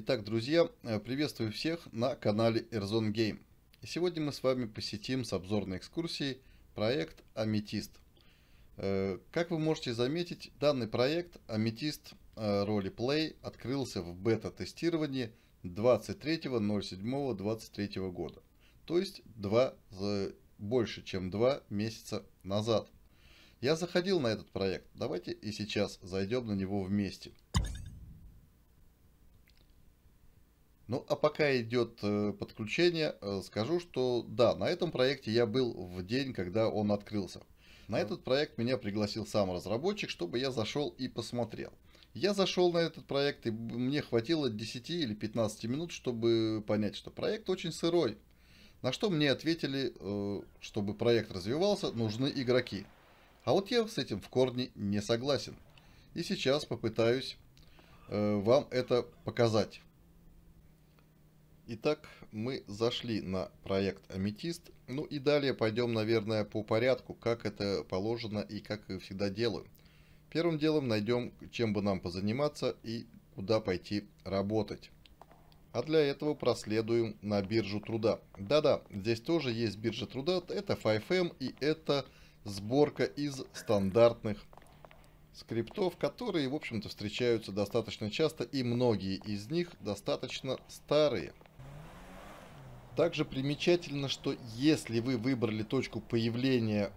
Итак, друзья, приветствую всех на канале R-Zone Game. И сегодня мы с вами посетим с обзорной экскурсией проект Аметист. Как вы можете заметить, данный проект Аметист Роли-Плей открылся в бета-тестировании 23.07.23 года. То есть больше чем 2 месяца назад. Я заходил на этот проект. Давайте и сейчас зайдем на него вместе. Ну, а пока идет подключение, скажу, что да, на этом проекте я был в день, когда он открылся. На этот проект меня пригласил сам разработчик, чтобы я зашел и посмотрел. Я зашел на этот проект, и мне хватило 10 или 15 минут, чтобы понять, что проект очень сырой. На что мне ответили, чтобы проект развивался, нужны игроки. А вот я с этим в корне не согласен. И сейчас попытаюсь вам это показать. Итак, мы зашли на проект Аметист. Ну и далее пойдем, наверное, по порядку, как это положено и как всегда делаю. Первым делом найдем, чем бы нам позаниматься и куда пойти работать. А для этого проследуем на биржу труда. Да-да, здесь тоже есть биржа труда. Это FiveM, и это сборка из стандартных скриптов, которые, в общем-то, встречаются достаточно часто, и многие из них достаточно старые. Также примечательно, что если вы выбрали точку появления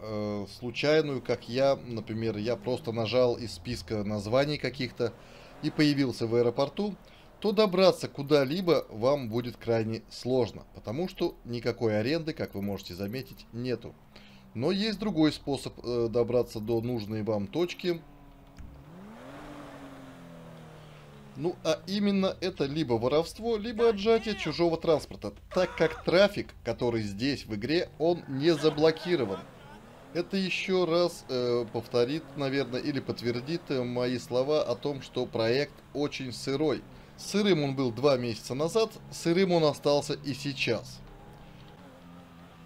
случайную, как я, например, я просто нажал из списка названий каких-то и появился в аэропорту, то добраться куда-либо вам будет крайне сложно, потому что никакой аренды, как вы можете заметить, нету. Но есть другой способ добраться до нужной вам точки. Ну, а именно это либо воровство, либо отжатие чужого транспорта, так как трафик, который здесь в игре, он не заблокирован. Это еще раз повторит, наверное, или подтвердит мои слова о том, что проект очень сырой. Сырым он был 2 месяца назад, сырым он остался и сейчас.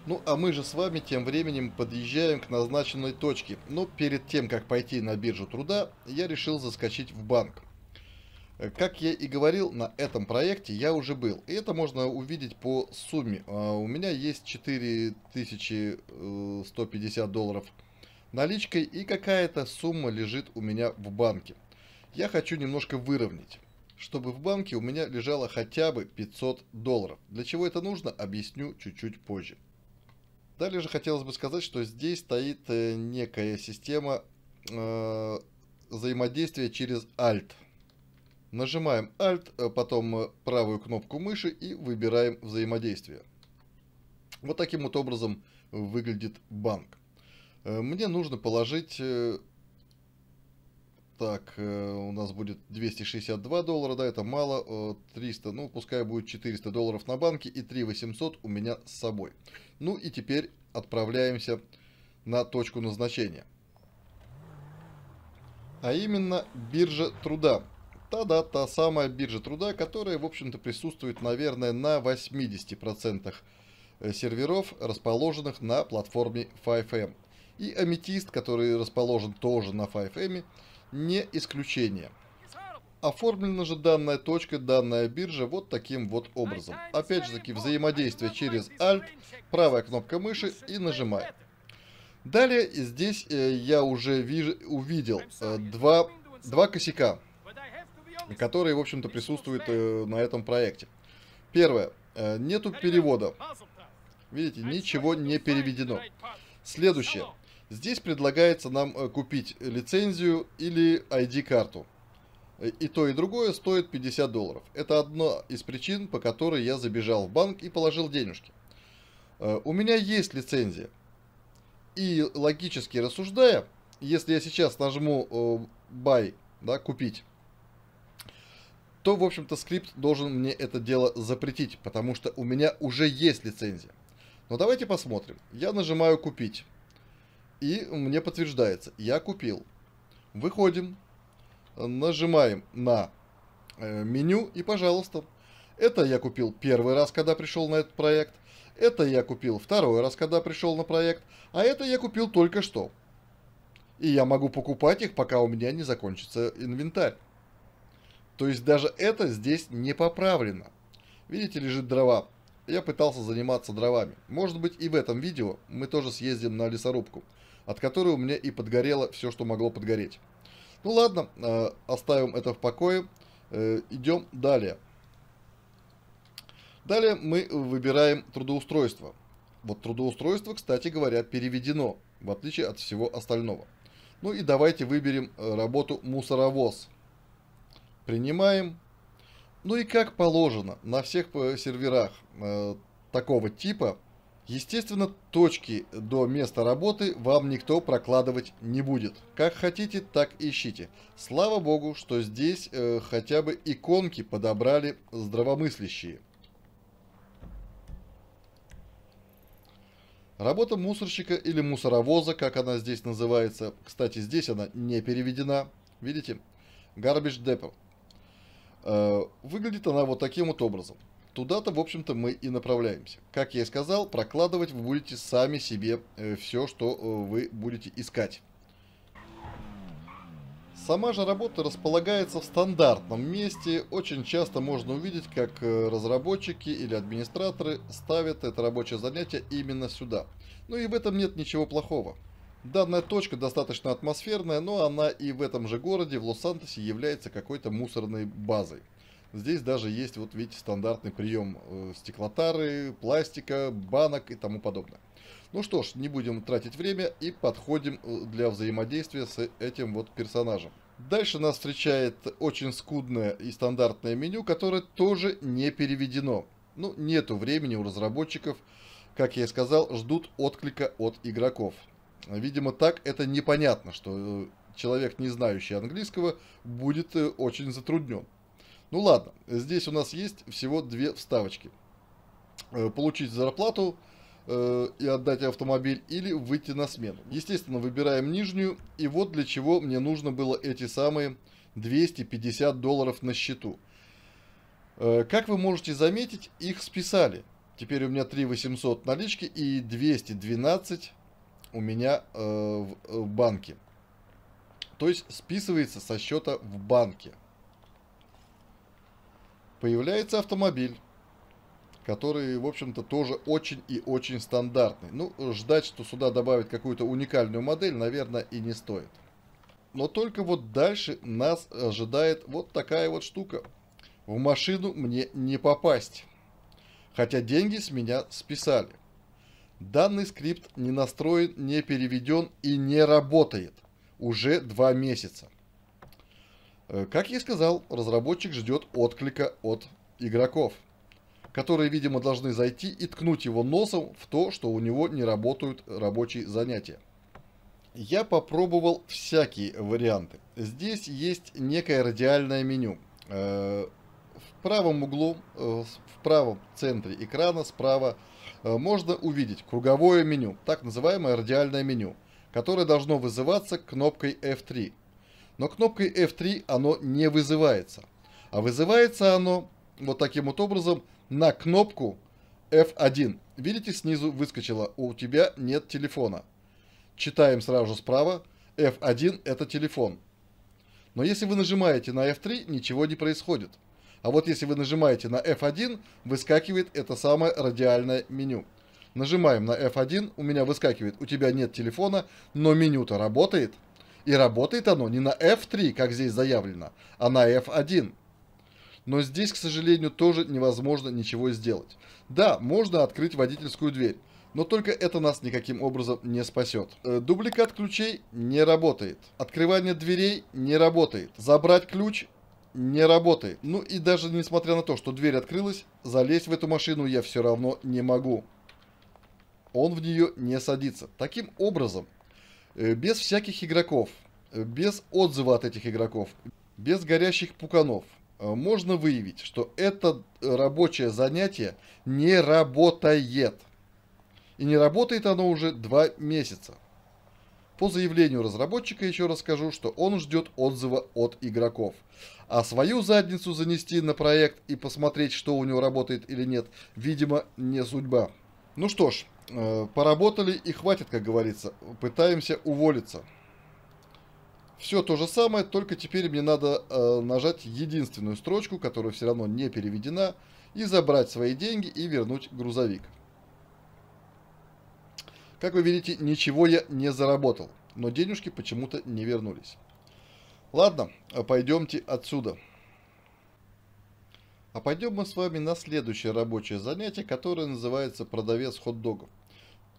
Ну, а мы же с вами тем временем подъезжаем к назначенной точке. Но перед тем, как пойти на биржу труда, я решил заскочить в банк. Как я и говорил, на этом проекте я уже был. И это можно увидеть по сумме. У меня есть 4150 долларов наличкой, и какая-то сумма лежит у меня в банке. Я хочу немножко выровнять, чтобы в банке у меня лежало хотя бы 500 долларов. Для чего это нужно, объясню чуть-чуть позже. Далее же хотелось бы сказать, что здесь стоит некая система взаимодействия через Alt. Нажимаем Alt, потом правую кнопку мыши и выбираем взаимодействие. Вот таким вот образом выглядит банк. Мне нужно положить... Так, у нас будет 262 доллара, да, это мало, 300, ну, пускай будет 400 долларов на банке и 3800 у меня с собой. Ну и теперь отправляемся на точку назначения. А именно биржа труда. Та-да, та самая биржа труда, которая, в общем-то, присутствует, наверное, на 80% серверов, расположенных на платформе FiveM. И Аметист, который расположен тоже на FiveM, не исключение. Оформлена же данная точка, данная биржа вот таким вот образом. Опять же таки взаимодействие через Alt, правая кнопка мыши и нажимаем. Далее здесь я уже увидел два косяка, которые, в общем-то, присутствуют на этом проекте. Первое. Нету перевода. Видите, ничего не переведено. Следующее. Здесь предлагается нам купить лицензию или ID-карту. И то, и другое стоит 50 долларов. Это одна из причин, по которой я забежал в банк и положил денежки. У меня есть лицензия. И логически рассуждая, если я сейчас нажму buy, да, купить, то, в общем-то, скрипт должен мне это дело запретить, потому что у меня уже есть лицензия. Но давайте посмотрим. Я нажимаю купить. И мне подтверждается, я купил. Выходим, нажимаем на меню и, пожалуйста, это я купил первый раз, когда пришел на этот проект, это я купил второй раз, когда пришел на проект, а это я купил только что. И я могу покупать их, пока у меня не закончится инвентарь. То есть даже это здесь не поправлено. Видите, лежит дрова. Я пытался заниматься дровами. Может быть, и в этом видео мы тоже съездим на лесорубку, от которой у меня и подгорело все, что могло подгореть. Ну ладно, оставим это в покое. Идем далее. Далее мы выбираем трудоустройство. Вот трудоустройство, кстати говоря, переведено, в отличие от всего остального. Ну и давайте выберем работу мусоровоз. Принимаем. Ну и как положено, на всех серверах такого типа, естественно, точки до места работы вам никто прокладывать не будет. Как хотите, так ищите. Слава богу, что здесь хотя бы иконки подобрали здравомыслящие. Работа мусорщика или мусоровоза, как она здесь называется. Кстати, здесь она не переведена. Видите? Garbage Depot. Выглядит она вот таким вот образом. Туда-то, в общем-то, мы и направляемся. Как я и сказал, прокладывать вы будете сами себе все, что вы будете искать. Сама же работа располагается в стандартном месте. Очень часто можно увидеть, как разработчики или администраторы ставят это рабочее занятие именно сюда. Ну и в этом нет ничего плохого. Данная точка достаточно атмосферная, но она и в этом же городе, в Лос-Сантосе, является какой-то мусорной базой. Здесь даже есть, вот видите, стандартный прием стеклотары, пластика, банок и тому подобное. Ну что ж, не будем тратить время и подходим для взаимодействия с этим вот персонажем. Дальше нас встречает очень скудное и стандартное меню, которое тоже не переведено. Ну, нету времени у разработчиков, как я и сказал, ждут отклика от игроков. Видимо, так это непонятно, что человек, не знающий английского, будет очень затруднен. Ну ладно, здесь у нас есть всего две вставочки. Получить зарплату и отдать автомобиль или выйти на смену. Естественно, выбираем нижнюю. И вот для чего мне нужно было эти самые 250 долларов на счету. Как вы можете заметить, их списали. Теперь у меня 3800 налички и 212 у меня в банке. То есть списывается со счета в банке. Появляется автомобиль, который, в общем-то, тоже очень и очень стандартный. Ну, ждать, что сюда добавят какую-то уникальную модель, наверное, и не стоит. Но только вот дальше нас ожидает вот такая вот штука. В машину мне не попасть. Хотя деньги с меня списали. Данный скрипт не настроен, не переведен и не работает уже 2 месяца. Как я и сказал, разработчик ждет отклика от игроков, которые, видимо, должны зайти и ткнуть его носом в то, что у него не работают рабочие занятия. Я попробовал всякие варианты. Здесь есть некое радиальное меню. В правом углу, в правом центре экрана, справа, можно увидеть круговое меню, так называемое радиальное меню, которое должно вызываться кнопкой F3. Но кнопкой F3 оно не вызывается. А вызывается оно вот таким вот образом на кнопку F1. Видите, снизу выскочило «У тебя нет телефона». Читаем сразу же справа. F1 – это телефон. Но если вы нажимаете на F3, ничего не происходит. А вот если вы нажимаете на F1, выскакивает это самое радиальное меню. Нажимаем на F1, у меня выскакивает «У тебя нет телефона», но меню-то работает. И работает оно не на F3, как здесь заявлено, а на F1. Но здесь, к сожалению, тоже невозможно ничего сделать. Да, можно открыть водительскую дверь, но только это нас никаким образом не спасет. Дубликат ключей не работает. Открывание дверей не работает. Забрать ключ не работает. Ну и даже несмотря на то, что дверь открылась, залезть в эту машину я все равно не могу. Он в нее не садится. Таким образом, без всяких игроков, без отзыва от этих игроков, без горящих пуканов, можно выявить, что это рабочее занятие не работает. И не работает оно уже 2 месяца. По заявлению разработчика еще раз скажу, что он ждет отзыва от игроков. А свою задницу занести на проект и посмотреть, что у него работает или нет, видимо, не судьба. Ну что ж, поработали и хватит, как говорится. Пытаемся уволиться. Все то же самое, только теперь мне надо нажать единственную строчку, которая все равно не переведена, и забрать свои деньги и вернуть грузовик. Как вы видите, ничего я не заработал, но денежки почему-то не вернулись. Ладно, пойдемте отсюда. А пойдем мы с вами на следующее рабочее занятие, которое называется «Продавец хот-догов».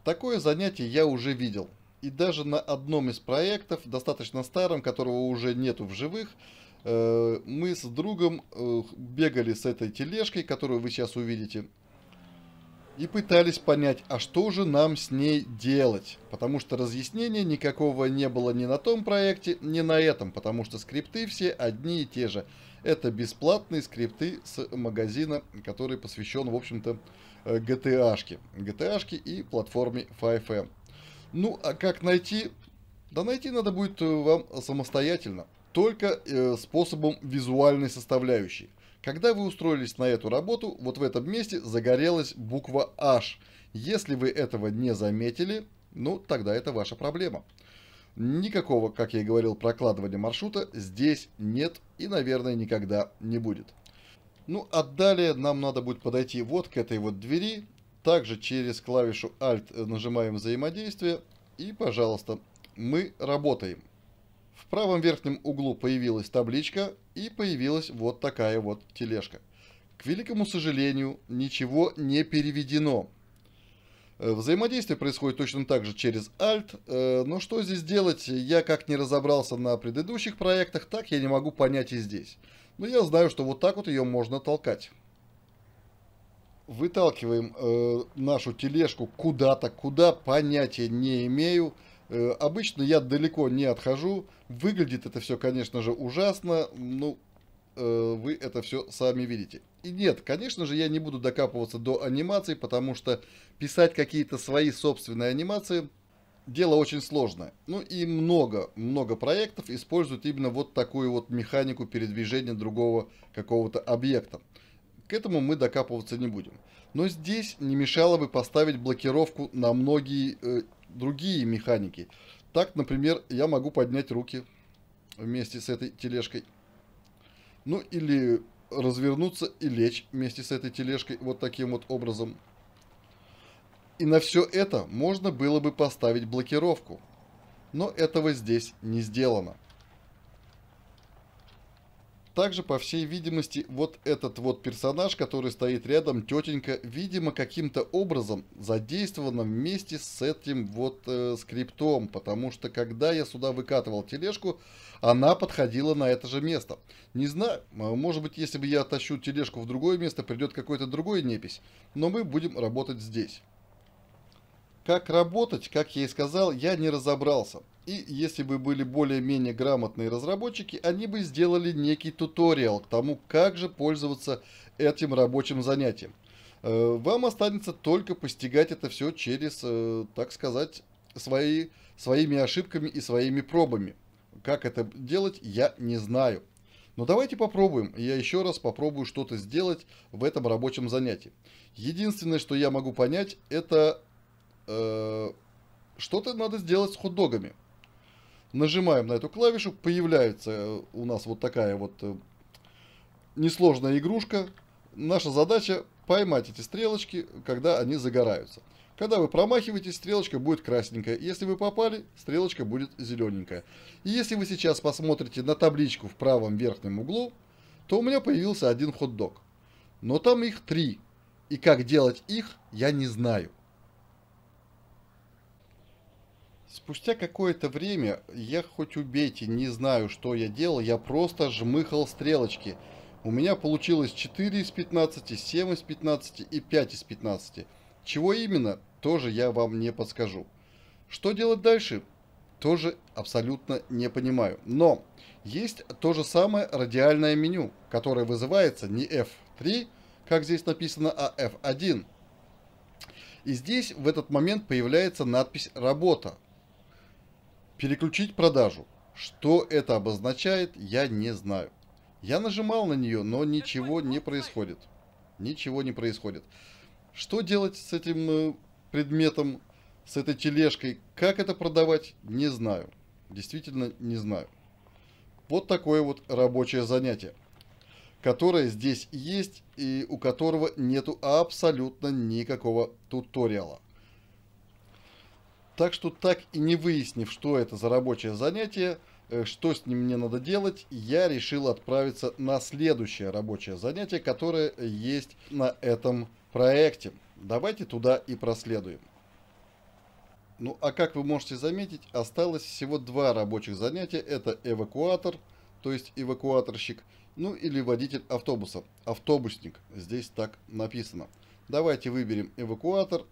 Такое занятие я уже видел. И даже на одном из проектов, достаточно старом, которого уже нету в живых, мы с другом бегали с этой тележкой, которую вы сейчас увидите, и пытались понять, а что же нам с ней делать. Потому что разъяснения никакого не было ни на том проекте, ни на этом, потому что скрипты все одни и те же. Это бесплатные скрипты с магазина, который посвящен, в общем-то, GTA-шке. GTA-шке и платформе FiveM. Ну, а как найти? Да найти надо будет вам самостоятельно, только способом визуальной составляющей. Когда вы устроились на эту работу, вот в этом месте загорелась буква H. Если вы этого не заметили, ну, тогда это ваша проблема. Никакого, как я и говорил, прокладывания маршрута здесь нет и, наверное, никогда не будет. Ну, а далее нам надо будет подойти вот к этой вот двери. Также через клавишу Alt нажимаем «Взаимодействие» и, пожалуйста, мы работаем. В правом верхнем углу появилась табличка и появилась вот такая вот тележка. К великому сожалению, ничего не переведено. Взаимодействие происходит точно так же через Alt, но что здесь делать, я как не разобрался на предыдущих проектах, так я не могу понять и здесь. Но я знаю, что вот так вот ее можно толкать. Выталкиваем нашу тележку куда-то, куда понятия не имею. Обычно я далеко не отхожу. Выглядит это все, конечно же, ужасно. Ну, вы это все сами видите. И нет, конечно же, я не буду докапываться до анимаций, потому что писать какие-то свои собственные анимации дело очень сложное. Ну и много проектов используют именно вот такую вот механику передвижения другого какого-то объекта. К этому мы докапываться не будем. Но здесь не мешало бы поставить блокировку на многие другие механики. Так, например, я могу поднять руки вместе с этой тележкой. Ну или развернуться и лечь вместе с этой тележкой вот таким вот образом. И на все это можно было бы поставить блокировку. Но этого здесь не сделано. Также, по всей видимости, вот этот вот персонаж, который стоит рядом, тетенька, видимо, каким-то образом задействована вместе с этим вот скриптом. Потому что, когда я сюда выкатывал тележку, она подходила на это же место. Не знаю, может быть, если бы я тащу тележку в другое место, придет какой-то другой непись. Но мы будем работать здесь. Как работать, как я и сказал, я не разобрался. И если бы были более-менее грамотные разработчики, они бы сделали некий туториал к тому, как же пользоваться этим рабочим занятием. Вам останется только постигать это все через, так сказать, своими ошибками и своими пробами. Как это делать, я не знаю. Но давайте попробуем. Я еще раз попробую что-то сделать в этом рабочем занятии. Единственное, что я могу понять, это что-то надо сделать с хот-догами. Нажимаем на эту клавишу, появляется у нас вот такая вот несложная игрушка. Наша задача — поймать эти стрелочки, когда они загораются. Когда вы промахиваетесь, стрелочка будет красненькая. Если вы попали, стрелочка будет зелененькая. И если вы сейчас посмотрите на табличку в правом верхнем углу, то у меня появился один хот-дог. Но там их три. И как делать их, я не знаю. Спустя какое-то время, я хоть убейте, не знаю, что я делал, я просто жмыхал стрелочки. У меня получилось 4 из 15, 7 из 15 и 5 из 15. Чего именно, тоже я вам не подскажу. Что делать дальше, тоже абсолютно не понимаю. Но есть то же самое радиальное меню, которое вызывается не F3, как здесь написано, а F1. И здесь в этот момент появляется надпись «Работа». Переключить продажу. Что это обозначает, я не знаю. Я нажимал на нее, но ничего не происходит. Ничего не происходит. Что делать с этим предметом, с этой тележкой? Как это продавать? Не знаю. Действительно не знаю. Вот такое вот рабочее занятие, которое здесь есть и у которого нету абсолютно никакого туториала. Так что, так и не выяснив, что это за рабочее занятие, что с ним мне надо делать, я решил отправиться на следующее рабочее занятие, которое есть на этом проекте. Давайте туда и проследуем. Ну а как вы можете заметить, осталось всего два рабочих занятия. Это эвакуатор, то есть эвакуаторщик, ну или водитель автобуса, автобусник, здесь так написано. Давайте выберем эвакуатор,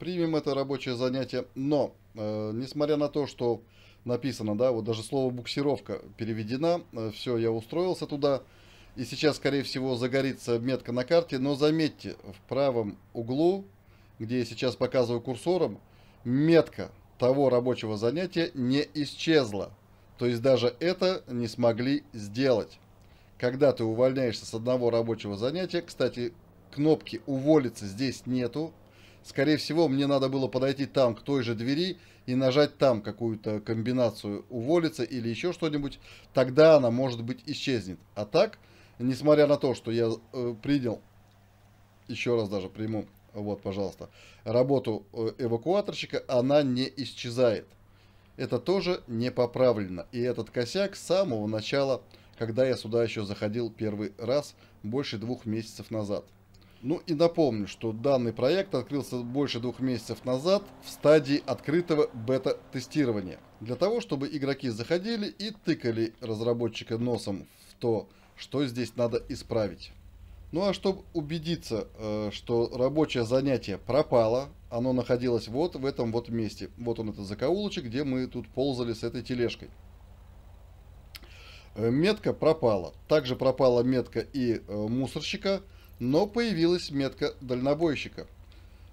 примем это рабочее занятие, но несмотря на то, что написано, да, вот даже слово буксировка переведена, все, я устроился туда. И сейчас, скорее всего, загорится метка на карте, но заметьте, в правом углу, где я сейчас показываю курсором, метка того рабочего занятия не исчезла. То есть даже это не смогли сделать. Когда ты увольняешься с одного рабочего занятия, кстати, кнопки «Уволиться» здесь нету. Скорее всего, мне надо было подойти там к той же двери и нажать там какую-то комбинацию «Уволиться» или еще что-нибудь. Тогда она, может быть, исчезнет. А так, несмотря на то, что я принял, еще раз даже приму, вот, пожалуйста, работу эвакуаторщика, она не исчезает. Это тоже не поправлено. И этот косяк с самого начала, когда я сюда еще заходил первый раз, больше 2 месяцев назад. Ну и напомню, что данный проект открылся больше 2 месяцев назад в стадии открытого бета-тестирования. Для того, чтобы игроки заходили и тыкали разработчика носом в то, что здесь надо исправить. Ну а чтобы убедиться, что рабочее занятие пропало, оно находилось вот в этом вот месте. Вот он, это закоулочек, где мы тут ползали с этой тележкой. Метка пропала. Также пропала метка и мусорщика, но появилась метка дальнобойщика.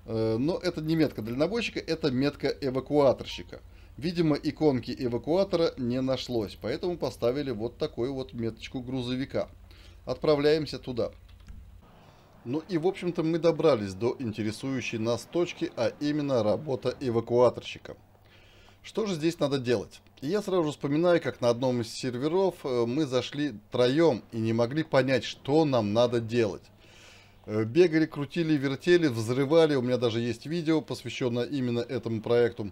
Но это не метка дальнобойщика, это метка эвакуаторщика. Видимо, иконки эвакуатора не нашлось, поэтому поставили вот такую вот меточку грузовика. Отправляемся туда. Ну и в общем-то мы добрались до интересующей нас точки, а именно работа эвакуаторщика. Что же здесь надо делать? И я сразу же вспоминаю, как на одном из серверов мы зашли втроем и не могли понять, что нам надо делать. Бегали, крутили, вертели, взрывали. У меня даже есть видео, посвященное именно этому проекту.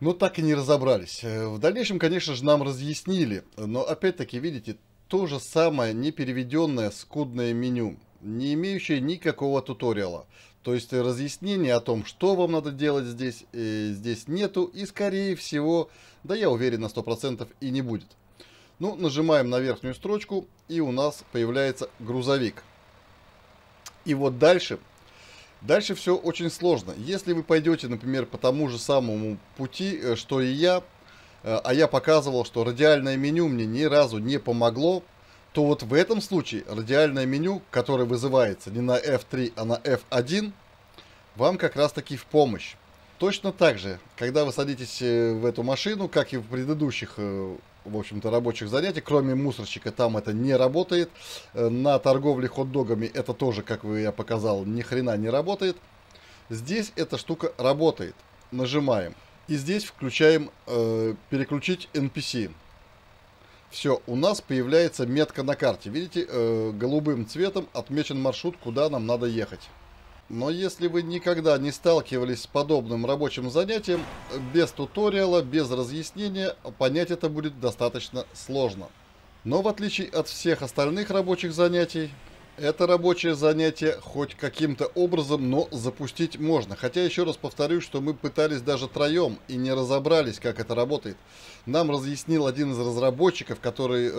Но так и не разобрались. В дальнейшем, конечно же, нам разъяснили. Но опять-таки, видите, то же самое непереведенное скудное меню, не имеющее никакого туториала. То есть разъяснение о том, что вам надо делать здесь, здесь нету. И скорее всего, да я уверен на 100%, и не будет. Ну, нажимаем на верхнюю строчку, и у нас появляется грузовик. И вот дальше, все очень сложно. Если вы пойдете, например, по тому же самому пути, что и я, а я показывал, что радиальное меню мне ни разу не помогло, то вот в этом случае радиальное меню, которое вызывается не на F3, а на F1, вам как раз таки в помощь. Точно так же, когда вы садитесь в эту машину, как и в предыдущих, в общем-то, рабочих занятиях, кроме мусорщика, там это не работает. На торговле хот-догами это тоже, как я показал, ни хрена не работает. Здесь эта штука работает. Нажимаем. И здесь включаем «Переключить NPC». Все, у нас появляется метка на карте. Видите, голубым цветом отмечен маршрут, куда нам надо ехать. Но если вы никогда не сталкивались с подобным рабочим занятием, без туториала, без разъяснения, понять это будет достаточно сложно. Но в отличие от всех остальных рабочих занятий, это рабочее занятие хоть каким-то образом, но запустить можно. Хотя еще раз повторю, что мы пытались даже втроем и не разобрались, как это работает. Нам разъяснил один из разработчиков, который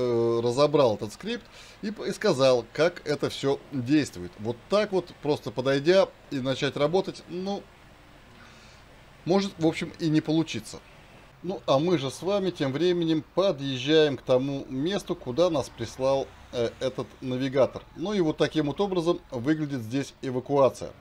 разобрал этот скрипт и сказал, как это все действует. Вот так вот, просто подойдя и начать работать, ну, может, в общем, и не получиться. Ну, а мы же с вами тем временем подъезжаем к тому месту, куда нас прислал этот навигатор. Ну и вот таким вот образом выглядит здесь эвакуация.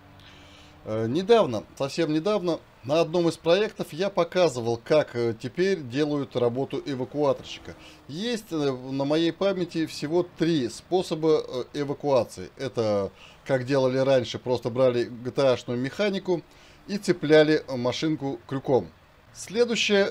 Недавно, совсем недавно, на одном из проектов я показывал, как теперь делают работу эвакуаторщика. Есть на моей памяти всего 3 способа эвакуации. Это, как делали раньше, просто брали GTA-шную механику и цепляли машинку крюком. Следующее,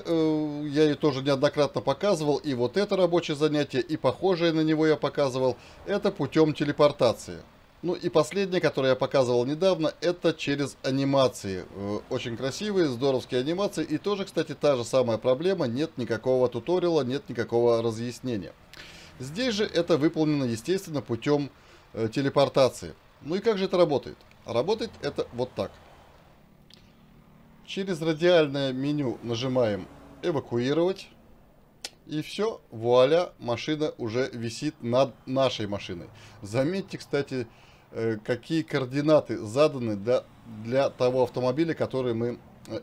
я ее тоже неоднократно показывал, и вот это рабочее занятие, и похожее на него я показывал, это путем телепортации. Ну и последнее, которое я показывал недавно, это через анимации. Очень красивые, здоровские анимации, и тоже, кстати, та же самая проблема, нет никакого туториала, нет никакого разъяснения. Здесь же это выполнено, естественно, путем телепортации. Ну и как же это работает? Работает это вот так. Через радиальное меню нажимаем «Эвакуировать». И все, вуаля, машина уже висит над нашей машиной. Заметьте, кстати, какие координаты заданы для того автомобиля, который мы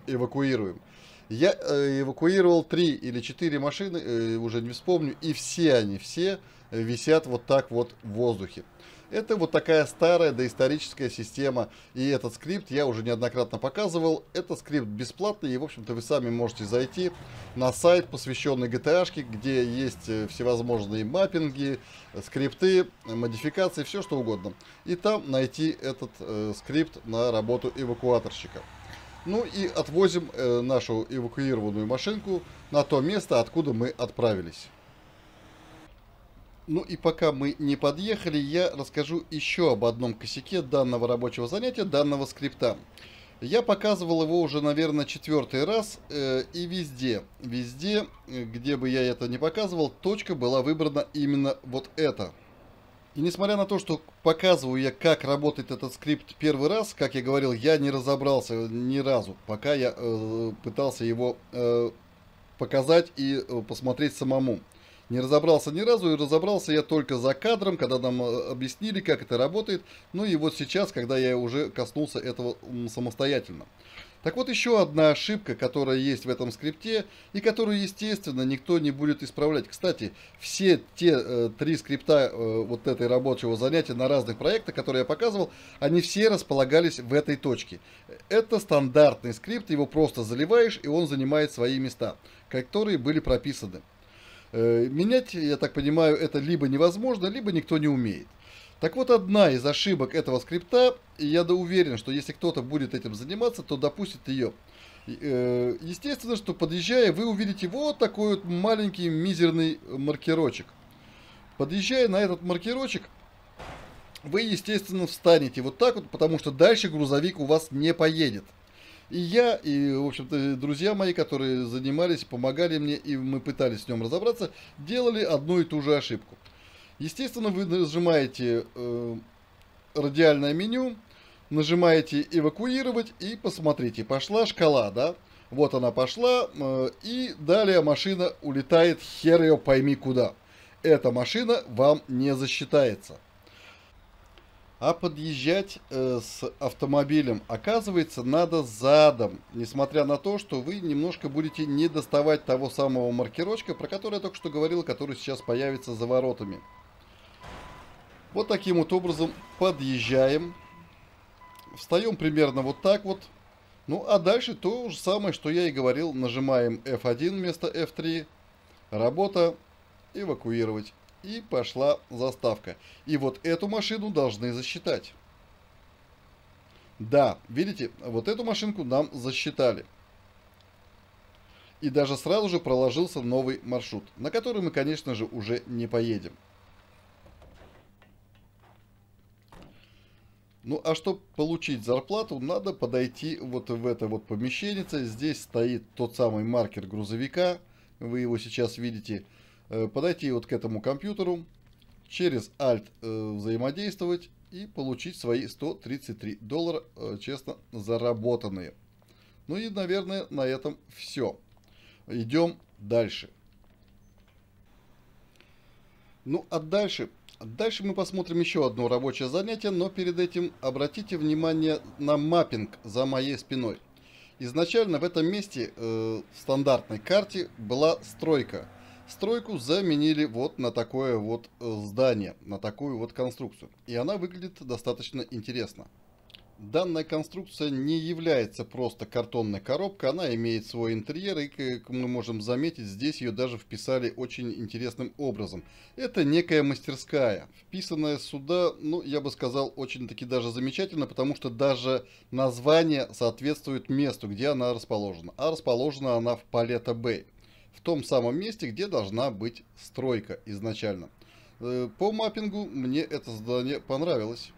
эвакуируем. Я эвакуировал 3 или 4 машины, уже не вспомню, и все они висят вот так вот в воздухе. Это вот такая старая доисторическая система, и этот скрипт я уже неоднократно показывал. Этот скрипт бесплатный, и, в общем-то, вы сами можете зайти на сайт, посвященный GTA-шке, где есть всевозможные маппинги, скрипты, модификации, все что угодно. И там найти этот скрипт на работу эвакуаторщика. Ну и отвозим нашу эвакуированную машинку на то место, откуда мы отправились. Ну и пока мы не подъехали, я расскажу еще об одном косяке данного рабочего занятия, данного скрипта. Я показывал его уже, наверное, 4-й раз, и везде, где бы я это не показывал, точка была выбрана именно вот эта. И несмотря на то, что показываю я, как работает этот скрипт первый раз, как я говорил, я не разобрался ни разу, пока я пытался его показать и посмотреть самому. Не разобрался ни разу, и разобрался я только за кадром, когда нам объяснили, как это работает. Ну и вот сейчас, когда я уже коснулся этого самостоятельно. Так вот, еще одна ошибка, которая есть в этом скрипте, и которую, естественно, никто не будет исправлять. Кстати, все те 3 скрипта вот этой рабочего занятия на разных проектах, которые я показывал, они все располагались в этой точке. Это стандартный скрипт, его просто заливаешь, и он занимает свои места, которые были прописаны. Менять, я так понимаю, это либо невозможно, либо никто не умеет. Так вот, одна из ошибок этого скрипта, и я уверен, что если кто-то будет этим заниматься, то допустит ее. Естественно, что подъезжая, вы увидите вот такой вот маленький мизерный маркерочек. Подъезжая на этот маркерочек, вы, естественно, встанете вот так вот, потому что дальше грузовик у вас не поедет. И я, и, в общем-то, друзья мои, которые занимались, помогали мне, и мы пытались с ним разобраться, делали одну и ту же ошибку. Естественно, вы нажимаете радиальное меню, нажимаете «Эвакуировать» и посмотрите, пошла шкала, да? Вот она пошла, и далее машина улетает, хер ее пойми куда. Эта машина вам не засчитается. А подъезжать с автомобилем, оказывается, надо задом, несмотря на то, что вы немножко будете не доставать того самого маркерочка, про который я только что говорил, который сейчас появится за воротами. Вот таким вот образом подъезжаем, встаем примерно вот так вот. Ну а дальше то же самое, что я и говорил, нажимаем F1 вместо F3, работа, эвакуировать. И пошла заставка. И вот эту машину должны засчитать. Да, видите, вот эту машинку нам засчитали. И даже сразу же проложился новый маршрут, на который мы, конечно же, уже не поедем. Ну, а чтобы получить зарплату, надо подойти вот в это вот помещение. Здесь стоит тот самый маркер грузовика. Вы его сейчас видите. Подойти вот к этому компьютеру, через Alt взаимодействовать и получить свои $133, честно, заработанные. Ну и, наверное, на этом все. Идем дальше. Ну, а дальше мы посмотрим еще одно рабочее занятие, но перед этим обратите внимание на маппинг за моей спиной. Изначально в этом месте в стандартной карте была стройка. Стройку заменили вот на такое вот здание, на такую вот конструкцию. И она выглядит достаточно интересно. Данная конструкция не является просто картонной коробкой, она имеет свой интерьер, и, как мы можем заметить, здесь ее даже вписали очень интересным образом. Это некая мастерская, вписанная сюда, ну, я бы сказал, очень-таки даже замечательно, потому что даже название соответствует месту, где она расположена. А расположена она в Палетто-Бэй, в том самом месте, где должна быть стройка изначально. По маппингу мне это задание понравилось.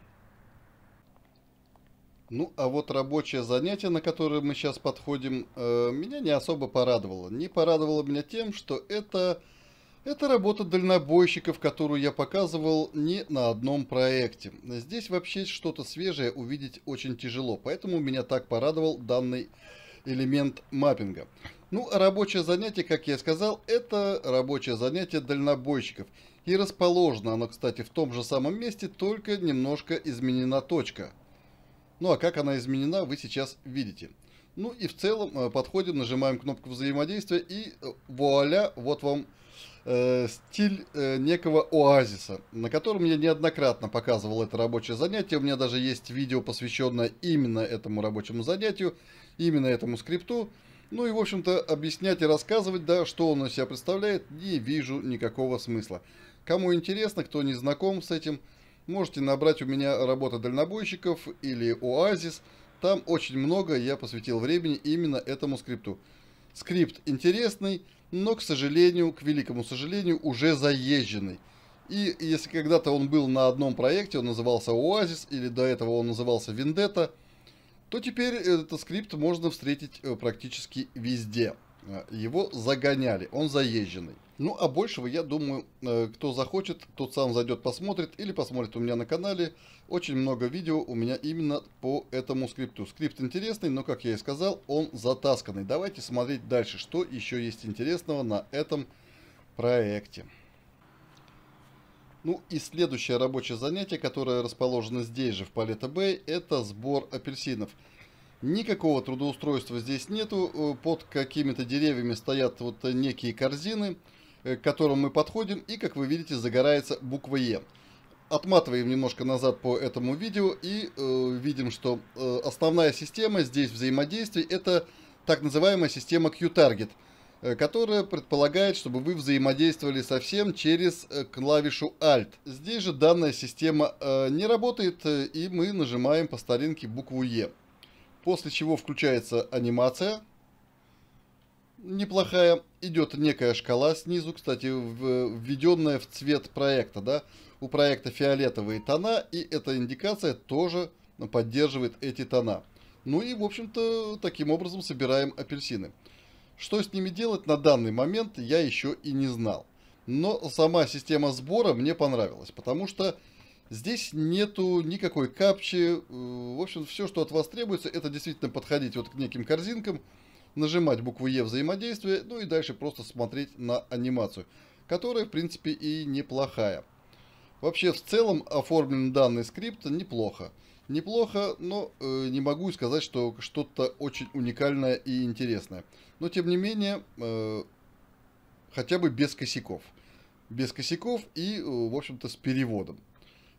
Ну, а вот рабочее занятие, на которое мы сейчас подходим, меня не особо порадовало. Не порадовало меня тем, что это работа дальнобойщиков, которую я показывал не на одном проекте. Здесь вообще что-то свежее увидеть очень тяжело, поэтому меня так порадовал данный элемент маппинга. Ну, а рабочее занятие, как я сказал, это рабочее занятие дальнобойщиков. И расположено оно, кстати, в том же самом месте, только немножко изменена точка. Ну а как она изменена, вы сейчас видите. Ну и в целом подходим, нажимаем кнопку взаимодействия и вуаля, вот вам стиль некого оазиса, на котором я неоднократно показывал это рабочее занятие. У меня даже есть видео, посвященное именно этому рабочему занятию, именно этому скрипту. Ну и в общем-то объяснять и рассказывать, да, что он из себя представляет, не вижу никакого смысла. Кому интересно, кто не знаком с этим, можете набрать у меня «Работа дальнобойщиков» или «Оазис». Там очень много я посвятил времени именно этому скрипту. Скрипт интересный, но, к сожалению, к великому сожалению, уже заезженный. И если когда-то он был на одном проекте, он назывался «Оазис», или до этого он назывался «Вендетта», то теперь этот скрипт можно встретить практически везде. Его загоняли, он заезженный. Ну, а большего, я думаю, кто захочет, тот сам зайдет, посмотрит, или посмотрит у меня на канале. Очень много видео у меня именно по этому скрипту. Скрипт интересный, но, как я и сказал, он затасканный. Давайте смотреть дальше, что еще есть интересного на этом проекте. Ну, и следующее рабочее занятие, которое расположено здесь же, в Палетто-Бэй, это сбор апельсинов. Никакого трудоустройства здесь нету, под какими-то деревьями стоят вот некие корзины, к которым мы подходим, и, как вы видите, загорается буква «Е». Отматываем немножко назад по этому видео и видим, что основная система здесь взаимодействия – это так называемая система Q-Target, которая предполагает, чтобы вы взаимодействовали со всем через клавишу Alt. Здесь же данная система не работает, и мы нажимаем по старинке букву «Е». После чего включается анимация неплохая. Идет некая шкала снизу, кстати, введенная в цвет проекта. Да? У проекта фиолетовые тона, и эта индикация тоже поддерживает эти тона. Ну и, в общем-то, таким образом собираем апельсины. Что с ними делать на данный момент, я еще и не знал. Но сама система сбора мне понравилась, потому что здесь нету никакой капчи, в общем, все, что от вас требуется, это действительно подходить вот к неким корзинкам, нажимать букву «Е» взаимодействие, ну и дальше просто смотреть на анимацию, которая, в принципе, и неплохая. Вообще, в целом, оформлен данный скрипт неплохо. Неплохо, но не могу сказать, что что-то очень уникальное и интересное. Но, тем не менее, хотя бы без косяков. Без косяков и, в общем-то, с переводом.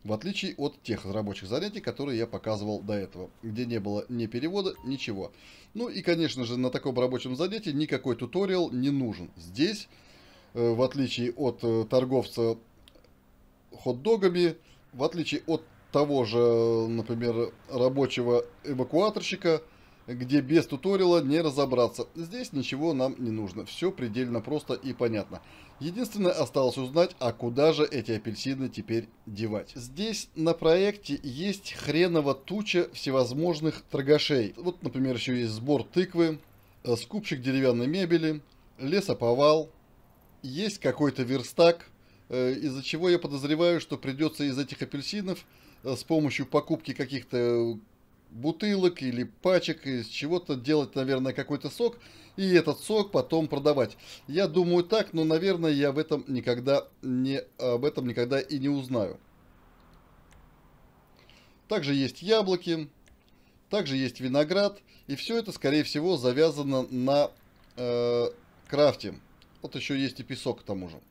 В отличие от тех рабочих занятий, которые я показывал до этого, где не было ни перевода, ничего. Ну и, конечно же, на таком рабочем занятии никакой туториал не нужен. Здесь, в отличие от торговца хот-догами, в отличие от того же, например, рабочего эвакуаторщика, где без туториала не разобраться. Здесь ничего нам не нужно. Все предельно просто и понятно. Единственное, осталось узнать, а куда же эти апельсины теперь девать. Здесь на проекте есть хреново туча всевозможных торгашей. Вот, например, еще есть сбор тыквы, скупщик деревянной мебели, лесоповал. Есть какой-то верстак, из-за чего я подозреваю, что придется из этих апельсинов с помощью покупки каких-то бутылок или пачек из чего-то делать, наверное, какой-то сок, и этот сок потом продавать. Я думаю так, но, наверное, я об этом никогда и не узнаю. Также есть яблоки, также есть виноград, и все это, скорее всего, завязано на крафте. Вот еще есть и песок к тому же.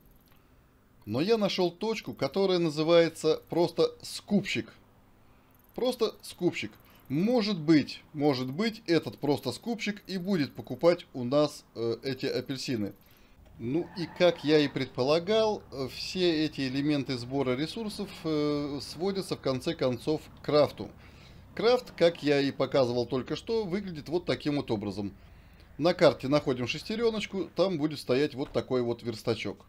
Но я нашел точку, которая называется просто скупщик. Просто скупщик. Может быть, этот просто скупщик и будет покупать у нас эти апельсины. Ну и как я и предполагал, все эти элементы сбора ресурсов сводятся в конце концов к крафту. Крафт, как я и показывал только что, выглядит вот таким вот образом. На карте находим шестереночку, там будет стоять вот такой вот верстачок.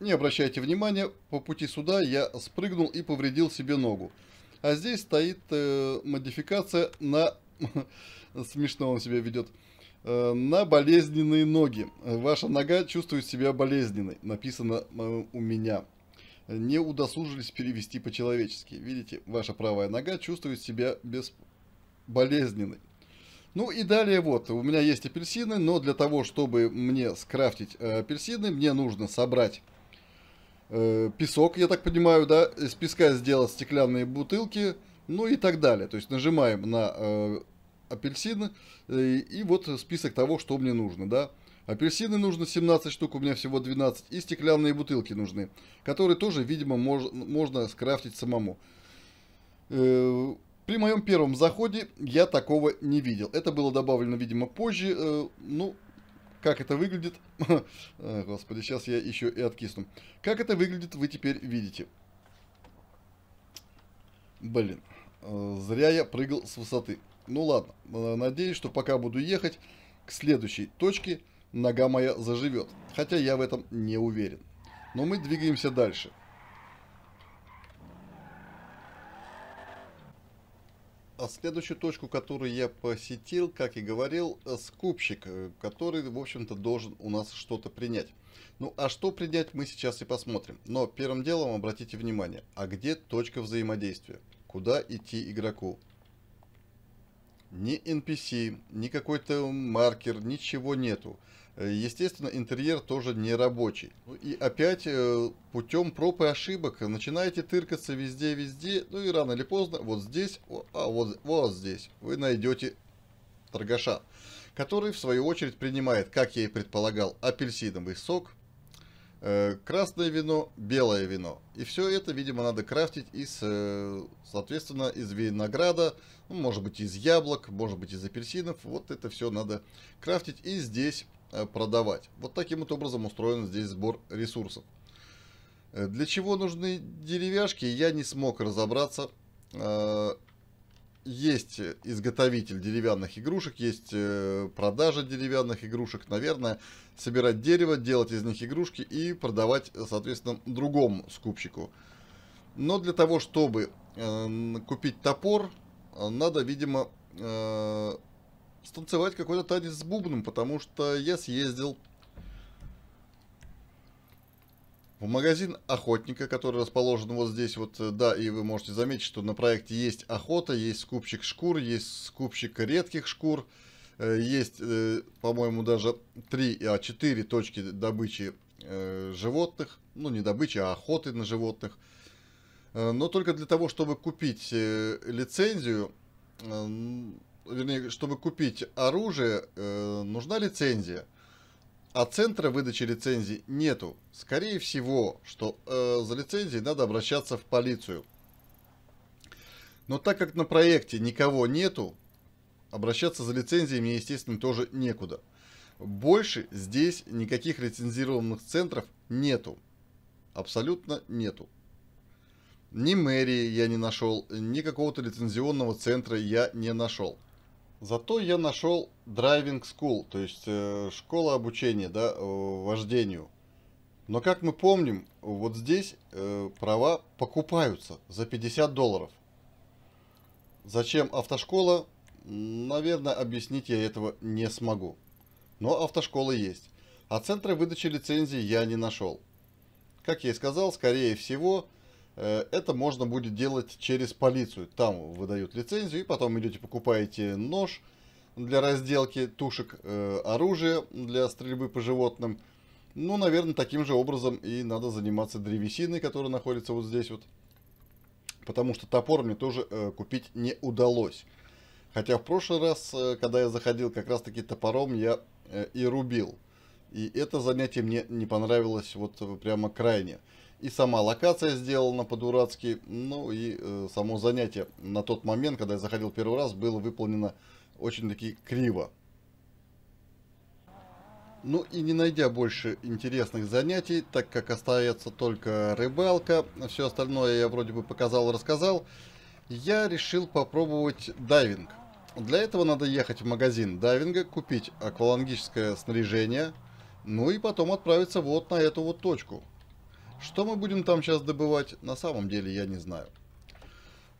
Не обращайте внимания, по пути сюда я спрыгнул и повредил себе ногу. А здесь стоит модификация на... Смешно он себя ведет. На болезненные ноги. Ваша нога чувствует себя болезненной. Написано у меня. Не удосужились перевести по-человечески. Видите, ваша правая нога чувствует себя безболезненной. Ну и далее вот. У меня есть апельсины, но для того, чтобы мне скрафтить апельсины, мне нужно собрать... песок, я так понимаю, да, из песка сделать стеклянные бутылки, ну и так далее. То есть нажимаем на апельсины, и вот список того, что мне нужно, да. Апельсины нужно 17 штук, у меня всего 12, и стеклянные бутылки нужны, которые тоже, видимо, можно скрафтить самому. При моем первом заходе я такого не видел. Это было добавлено, видимо, позже, ну... Как это выглядит, господи, сейчас я еще и откисну. Как это выглядит, вы теперь видите. Блин, зря я прыгал с высоты. Ну ладно, надеюсь, что пока буду ехать к следующей точке, нога моя заживет. Хотя я в этом не уверен. Но мы двигаемся дальше. Следующую точку, которую я посетил, как и говорил, скупщик, который, в общем-то, должен у нас что-то принять. Ну, а что принять, мы сейчас и посмотрим. Но первым делом обратите внимание, а где точка взаимодействия? Куда идти игроку? Ни NPC, ни какой-то маркер, ничего нету. Естественно, интерьер тоже не рабочий. И опять путем проб и ошибок начинаете тыркаться везде-везде. Ну и рано или поздно вот здесь, вот здесь вы найдете торгаша, который в свою очередь принимает, как я и предполагал, апельсиновый сок, красное вино, белое вино. И все это, видимо, надо крафтить из, соответственно, из винограда, ну, может быть, из яблок, может быть, из апельсинов. Вот это все надо крафтить и здесь продавать. Вот таким вот образом устроен здесь сбор ресурсов. Для чего нужны деревяшки, я не смог разобраться. Есть изготовитель деревянных игрушек, есть продажа деревянных игрушек. Наверное, собирать дерево, делать из них игрушки и продавать, соответственно, другому скупщику. Но для того, чтобы купить топор, надо, видимо, станцевать какой-то танец с бубном, потому что я съездил в магазин охотника, который расположен вот здесь вот, да, и вы можете заметить, что на проекте есть охота, есть скупщик шкур, есть скупщик редких шкур, есть, по-моему, даже 4 точки добычи животных, ну не добычи, а охоты на животных, но только для того, чтобы купить лицензию, вернее, чтобы купить оружие, нужна лицензия. А центра выдачи лицензий нету. Скорее всего, что за лицензией надо обращаться в полицию. Но так как на проекте никого нету, обращаться за лицензией мне, естественно, тоже некуда. Больше здесь никаких лицензированных центров нету. Абсолютно нету. Ни мэрии я не нашел, ни какого-то лицензионного центра я не нашел. Зато я нашел driving school, то есть школа обучения, да, вождению. Но как мы помним, вот здесь права покупаются за 50 долларов. Зачем автошкола? Наверное, объяснить я этого не смогу. Но автошкола есть. А центра выдачи лицензии я не нашел. Как я и сказал, скорее всего... это можно будет делать через полицию. Там выдают лицензию, и потом идете, покупаете нож для разделки тушек, оружие для стрельбы по животным. Ну, наверное, таким же образом и надо заниматься древесиной, которая находится вот здесь вот. Потому что топор мне тоже купить не удалось. Хотя в прошлый раз, когда я заходил, как раз таки топором я и рубил. И это занятие мне не понравилось вот прямо крайне. И сама локация сделана по-дурацки. Ну и само занятие на тот момент, когда я заходил первый раз, было выполнено очень-таки криво. Ну и не найдя больше интересных занятий, так как остается только рыбалка, все остальное я вроде бы показал и рассказал, я решил попробовать дайвинг. Для этого надо ехать в магазин дайвинга, купить аквалангическое снаряжение, ну и потом отправиться вот на эту вот точку. Что мы будем там сейчас добывать, на самом деле я не знаю.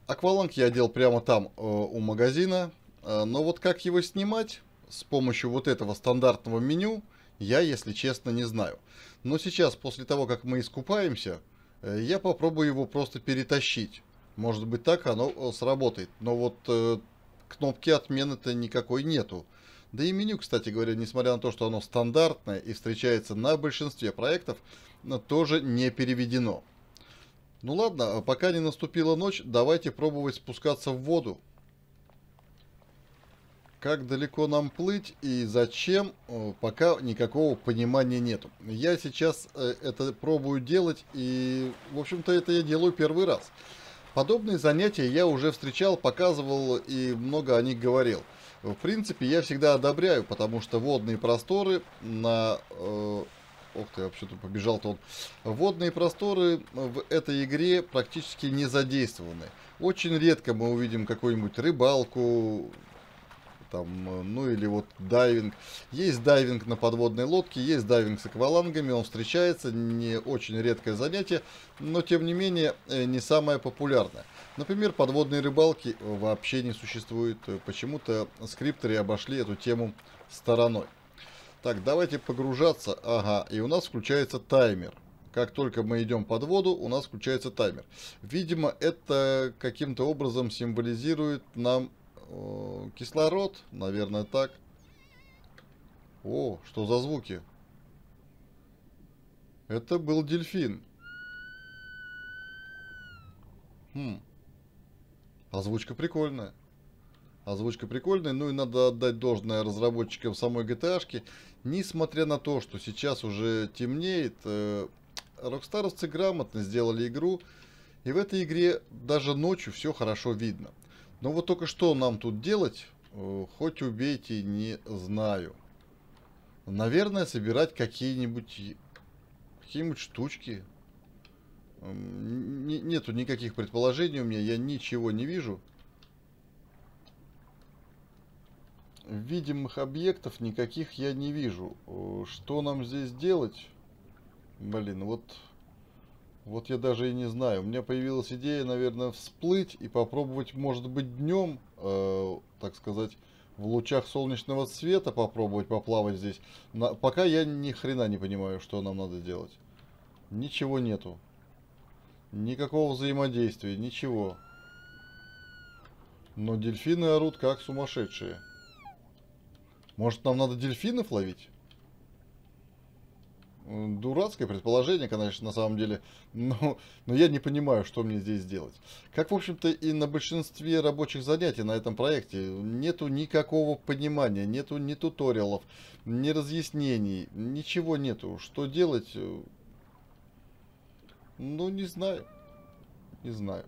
Акваланг я делал прямо там у магазина, но вот как его снимать с помощью вот этого стандартного меню, я, если честно, не знаю. Но сейчас, после того, как мы искупаемся, я попробую его просто перетащить. Может быть, так оно сработает. Но вот кнопки отмены-то никакой нету. Да и меню, кстати говоря, несмотря на то, что оно стандартное и встречается на большинстве проектов, тоже не переведено. Ну ладно, пока не наступила ночь, давайте пробовать спускаться в воду. Как далеко нам плыть и зачем, пока никакого понимания нету. Я сейчас это пробую делать, и, в общем-то, это я делаю первый раз. Подобные занятия я уже встречал, показывал и много о них говорил. В принципе, я всегда одобряю, потому что водные просторы на... Ох ты, вообще-то побежал-то он. Водные просторы в этой игре практически не задействованы. Очень редко мы увидим какую-нибудь рыбалку... Там, ну или вот дайвинг. Есть дайвинг на подводной лодке, есть дайвинг с аквалангами, он встречается, не очень редкое занятие, но тем не менее не самое популярное. Например, подводные рыбалки вообще не существует, почему-то скрипторы обошли эту тему стороной. Так, давайте погружаться, ага, и у нас включается таймер. Как только мы идем под воду, у нас включается таймер. Видимо, это каким-то образом символизирует нам... кислород, наверное, так. О, что за звуки? Это был дельфин. Озвучка прикольная. Озвучка прикольная, ну и надо отдать должное разработчикам самой GTA-шки. Несмотря на то, что сейчас уже темнеет, рокстаровцы грамотно сделали игру. И в этой игре даже ночью все хорошо видно. Но вот только что нам тут делать, хоть убейте, не знаю. Наверное, собирать какие-нибудь штучки. Нету никаких предположений у меня, я ничего не вижу. Видимых объектов никаких я не вижу. Что нам здесь делать? Блин, вот... Вот я даже и не знаю. У меня появилась идея, наверное, всплыть и попробовать, может быть, днем, так сказать, в лучах солнечного света попробовать поплавать здесь. Пока я ни хрена не понимаю, что нам надо делать. Ничего нету. Никакого взаимодействия, ничего. Но дельфины орут как сумасшедшие. Может, нам надо дельфинов ловить? Дурацкое предположение, конечно, на самом деле, но я не понимаю, что мне здесь делать. Как, в общем-то, и на большинстве рабочих занятий на этом проекте, нету никакого понимания, нету ни туториалов, ни разъяснений, ничего нету. Что делать? Ну, не знаю. Не знаю.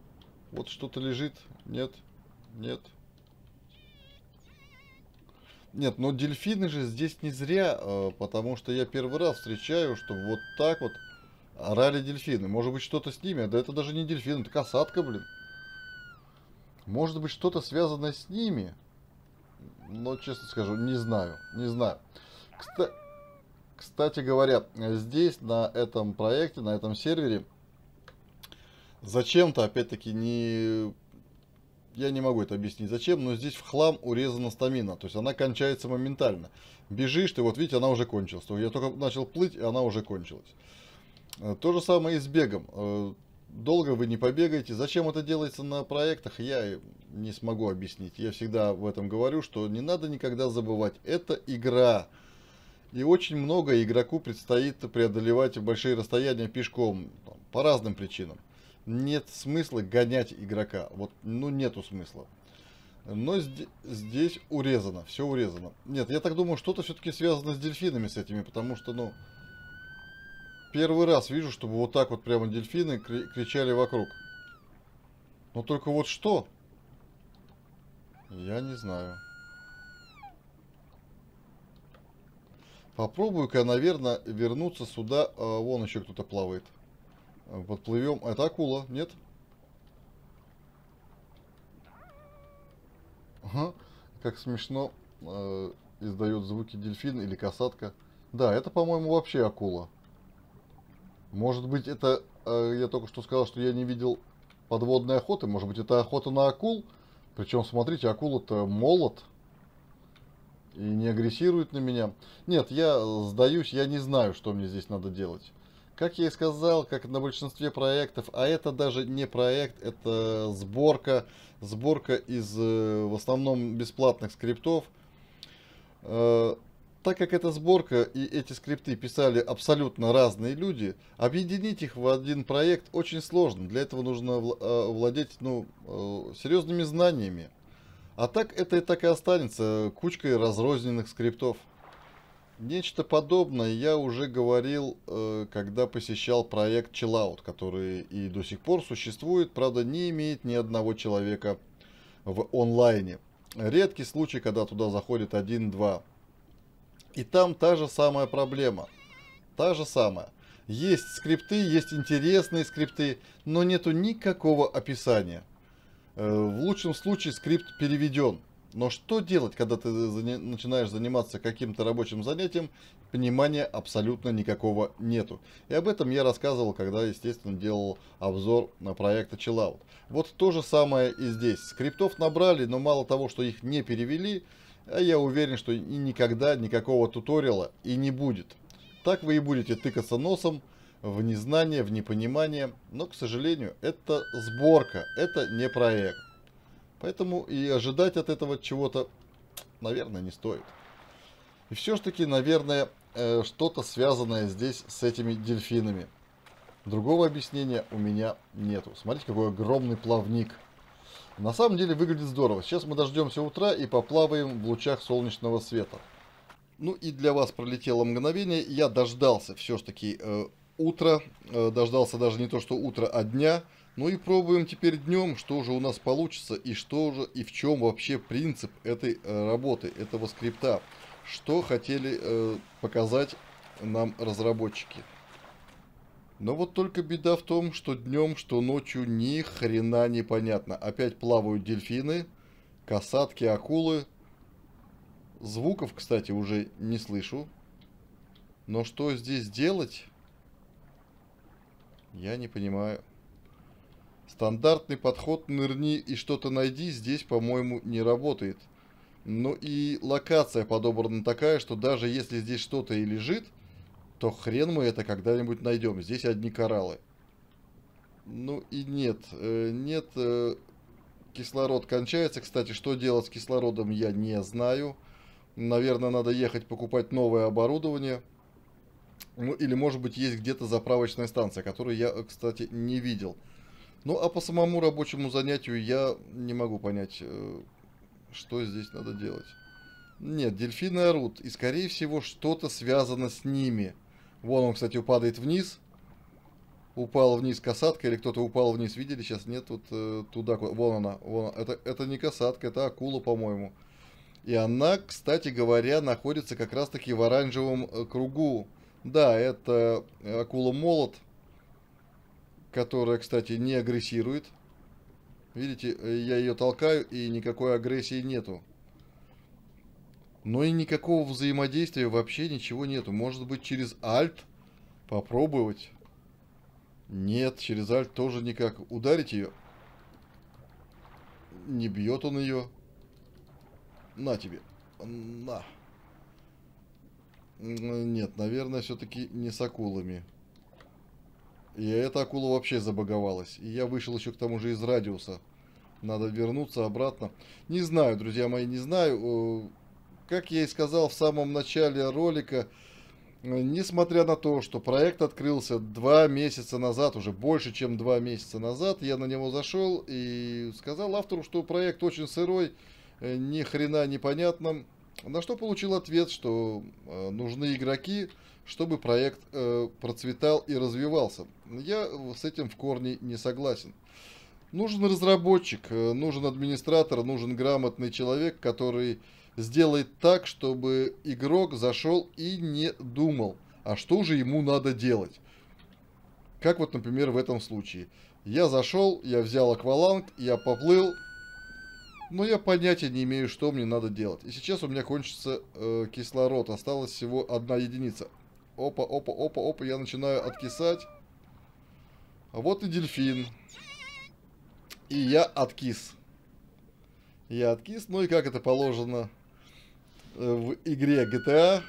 Вот что-то лежит. Нет. Нет. Нет, но дельфины же здесь не зря, потому что я первый раз встречаю, что вот так вот орали дельфины. Может быть, что-то с ними? Да это даже не дельфин, это касатка, блин. Может быть, что-то связано с ними? Но, честно скажу, не знаю, не знаю. Кстати говоря, здесь, на этом проекте, на этом сервере, зачем-то, опять-таки, не... Я не могу это объяснить зачем, но здесь в хлам урезана стамина. То есть она кончается моментально. Бежишь ты, вот видите, она уже кончилась. Я только начал плыть, и она уже кончилась. То же самое и с бегом. Долго вы не побегаете. Зачем это делается на проектах, я не смогу объяснить. Я всегда в этом говорю, что не надо никогда забывать. Это игра. И очень много игроку предстоит преодолевать большие расстояния пешком. По разным причинам. Нет смысла гонять игрока. Вот, ну, нету смысла. Но здесь урезано. Все урезано. Нет, я так думаю, что-то все-таки связано с дельфинами, с этими. Потому что, ну... Первый раз вижу, чтобы вот так вот прямо дельфины кричали вокруг. Но только вот что? Я не знаю. Попробую-ка, наверное, вернуться сюда. А, вон еще кто-то плавает. Подплывем. Это акула, нет? Ага. Как смешно издает звуки дельфин или касатка. Да, это, по-моему, вообще акула. Может быть, это... я только что сказал, что я не видел подводной охоты. Может быть, это охота на акул? Причем, смотрите, акула-то молод. И не агрессирует на меня. Нет, я сдаюсь, я не знаю, что мне здесь надо делать. Как я и сказал, как на большинстве проектов, а это даже не проект, это сборка. Сборка из, в основном, бесплатных скриптов. Так как эта сборка и эти скрипты писали абсолютно разные люди, объединить их в один проект очень сложно. Для этого нужно владеть серьезными знаниями. А так это и так и останется кучкой разрозненных скриптов. Нечто подобное я уже говорил, когда посещал проект Чиллаут, который и до сих пор существует, правда, не имеет ни одного человека в онлайне. Редкий случай, когда туда заходит 1-2. И там та же самая проблема. Та же самая. Есть скрипты, есть интересные скрипты, но нету никакого описания. В лучшем случае скрипт переведен. Но что делать, когда ты начинаешь заниматься каким-то рабочим занятием, понимания абсолютно никакого нету. И об этом я рассказывал, когда, естественно, делал обзор на проект Чиллаут. Вот то же самое и здесь. Скриптов набрали, но мало того, что их не перевели, а я уверен, что и никогда никакого туториала и не будет. Так вы и будете тыкаться носом в незнание, в непонимание. Но, к сожалению, это сборка, это не проект. Поэтому и ожидать от этого чего-то, наверное, не стоит. И все-таки, наверное, что-то связанное здесь с этими дельфинами. Другого объяснения у меня нету. Смотрите, какой огромный плавник. На самом деле выглядит здорово. Сейчас мы дождемся утра и поплаваем в лучах солнечного света. Ну и для вас пролетело мгновение. Я дождался все-таки утра. Дождался даже не то, что утро, а дня. Ну и пробуем теперь днем, что же у нас получится и что же и в чем вообще принцип этой работы, этого скрипта. Что хотели показать нам разработчики. Но вот только беда в том, что днем, что ночью ни хрена не понятно. Опять плавают дельфины, касатки, акулы. Звуков, кстати, уже не слышу. Но что здесь делать? Я не понимаю. Стандартный подход «нырни и что-то найди» здесь, по-моему, не работает. Ну и локация подобрана такая, что даже если здесь что-то и лежит, то хрен мы это когда-нибудь найдем. Здесь одни кораллы. Ну и нет, кислород кончается. Кстати, что делать с кислородом, я не знаю. Наверное, надо ехать покупать новое оборудование. Ну или, может быть, есть где-то заправочная станция, которую я, кстати, не видел. Ну а по самому рабочему занятию я не могу понять, что здесь надо делать. Нет, дельфины орут. И, скорее всего, что-то связано с ними. Вон он, кстати, падает вниз. Упал вниз касатка, или кто-то упал вниз. Видели? Сейчас нет, вот туда. Вон она. Вон. Это не касатка, это акула, по-моему. И она, кстати говоря, находится как раз-таки в оранжевом кругу. Да, это акула-молот, которая, кстати, не агрессирует. Видите, я ее толкаю, и никакой агрессии нету. Но и никакого взаимодействия вообще ничего нету. Может быть, через Alt попробовать? Нет, через Alt тоже никак. Ударить ее? Не бьет он ее. На тебе. На. Нет, наверное, все-таки не с акулами. И эта акула вообще забаговалась. И я вышел еще к тому же из радиуса. Надо вернуться обратно. Не знаю, друзья мои, не знаю. Как я и сказал в самом начале ролика, несмотря на то, что проект открылся 2 месяца назад, уже больше, чем 2 месяца назад, я на него зашел и сказал автору, что проект очень сырой, ни хрена непонятно. На что получил ответ, что нужны игроки, чтобы проект процветал и развивался. Я с этим в корне не согласен. Нужен разработчик, нужен администратор, нужен грамотный человек, который сделает так, чтобы игрок зашел и не думал, а что же ему надо делать. Как вот, например, в этом случае. Я зашел, я взял акваланг, я поплыл, но я понятия не имею, что мне надо делать. И сейчас у меня кончится кислород, осталась всего 1 единица. Опа, опа, опа, опа, я начинаю откисать. А вот и дельфин. И я откис. Я откис, ну и как это положено в игре GTA,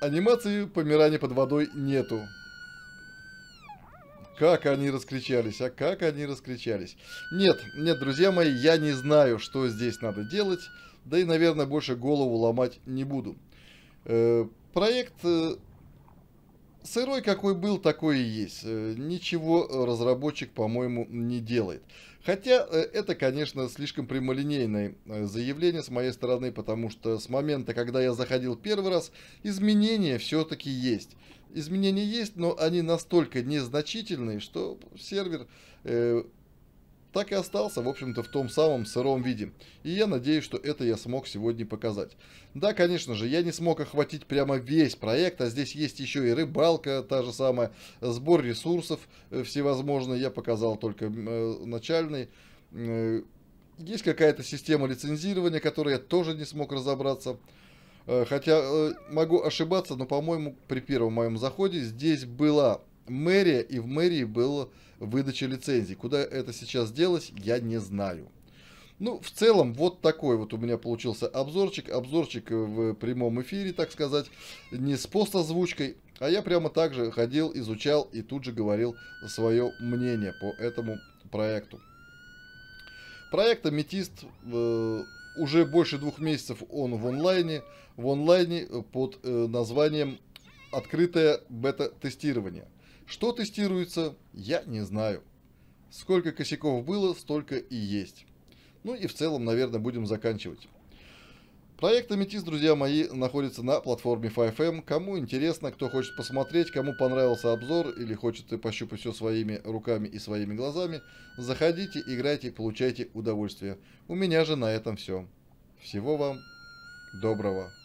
анимации помирания под водой нету. Как они раскричались, а как они раскричались. Нет, нет, друзья мои, я не знаю, что здесь надо делать, да и, наверное, больше голову ломать не буду. Проект сырой какой был, такой и есть. Ничего разработчик, по-моему, не делает. Хотя это, конечно, слишком прямолинейное заявление с моей стороны, потому что с момента, когда я заходил первый раз, изменения все-таки есть. Изменения есть, но они настолько незначительные, что сервер так и остался, в общем-то, в том самом сыром виде. И я надеюсь, что это я смог сегодня показать. Да, конечно же, я не смог охватить прямо весь проект, а здесь есть еще и рыбалка, та же самая, сбор ресурсов всевозможные, я показал только начальный. Есть какая-то система лицензирования, которой я тоже не смог разобраться. Хотя могу ошибаться, но, по-моему, при первом моем заходе здесь была мэрия, и в мэрии была выдача лицензий. Куда это сейчас делось, я не знаю. Ну, в целом, вот такой вот у меня получился обзорчик. Обзорчик в прямом эфире, так сказать, не с постозвучкой, а я прямо так же ходил, изучал и тут же говорил свое мнение по этому проекту. Проект «Аметист», уже больше 2 месяцев он в онлайне под названием «Открытое бета-тестирование». Что тестируется, я не знаю. Сколько косяков было, столько и есть. Ну и в целом, наверное, будем заканчивать. Проект «Аметист», друзья мои, находится на платформе FiveM. Кому интересно, кто хочет посмотреть, кому понравился обзор или хочет пощупать все своими руками и своими глазами, заходите, играйте, получайте удовольствие. У меня же на этом все. Всего вам доброго.